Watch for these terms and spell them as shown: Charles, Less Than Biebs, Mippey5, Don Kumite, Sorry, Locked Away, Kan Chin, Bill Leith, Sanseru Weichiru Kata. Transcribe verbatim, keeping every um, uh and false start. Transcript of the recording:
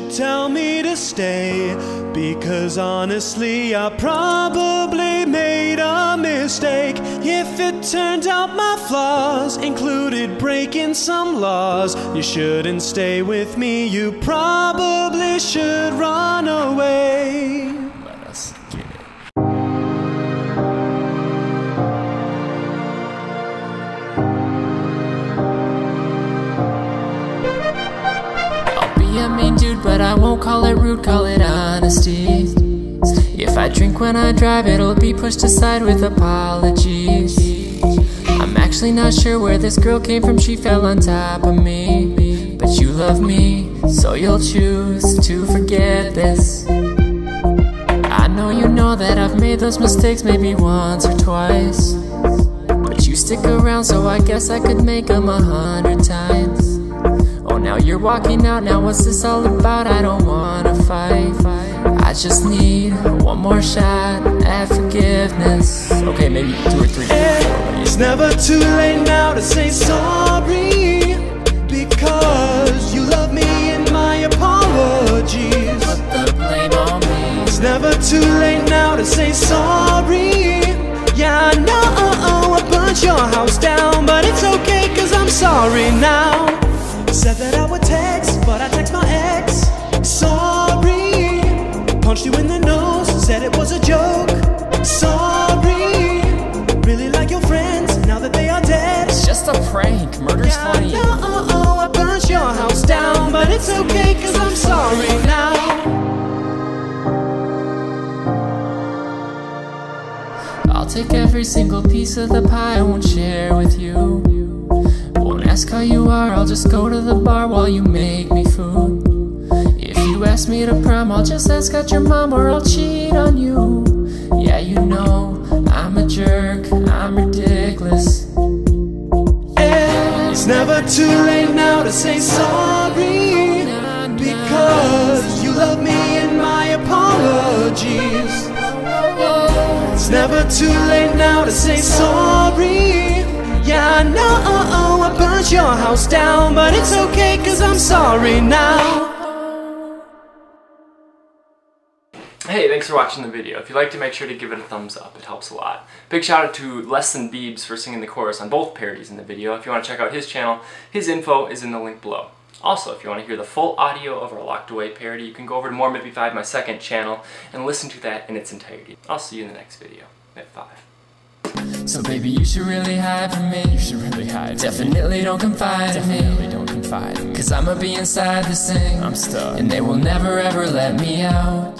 should tell me to stay, because honestly I probably made a mistake. If it turned out my flaws included breaking some laws, you shouldn't stay with me, you probably should run away. Let us get it. A mean dude, but I won't call it rude, call it honesty. If I drink when I drive, it'll be pushed aside with apologies. I'm actually not sure where this girl came from, she fell on top of me. But you love me, so you'll choose to forget this. I know you know that I've made those mistakes maybe once or twice, but you stick around, so I guess I could make them a hundred times. Now you're walking out, now what's this all about? I don't wanna fight, I just need one more shot at forgiveness. Okay, maybe two or three. It's never too late now to say sorry, because you love me and my apologies. Put the blame on me. It's never too late now to say sorry. Yeah, I know I burnt your house down, but it's okay, cause I'm sorry now. Said that I would text, but I text my ex. Sorry. Punched you in the nose, said it was a joke. Sorry. Really like your friends, now that they are dead. It's just a prank, murder's yeah, funny. No, oh, oh, I burnt your house down, but it's okay, cause I'm sorry now. I'll take every single piece of the pie, I won't share with you. Won't ask how you are, I'll just go to the bar while you make me food. If you ask me to prom, I'll just ask out your mom, or I'll cheat on you. Yeah, you know, I'm a jerk, I'm ridiculous. Yeah, it's never too late now to say sorry, because you love me and my apologies. It's never too late now to say sorry. Yeah, I know, oh, oh, I burnt your house down, but it's okay, cause I'm sorry now. Hey, thanks for watching the video. If you liked it, make sure to give it a thumbs up, it helps a lot. Big shout out to Less Than Biebs for singing the chorus on both parodies in the video. If you want to check out his channel, his info is in the link below. Also, if you want to hear the full audio of our Locked Away parody, you can go over to More Mippey five, my second channel, and listen to that in its entirety. I'll see you in the next video. Mippey five. So baby, you should really hide from me. You should really hide. Definitely don't confide in me. Definitely don't confide in me. Cause I'ma be inside this thing. I'm stuck. And they will never ever let me out.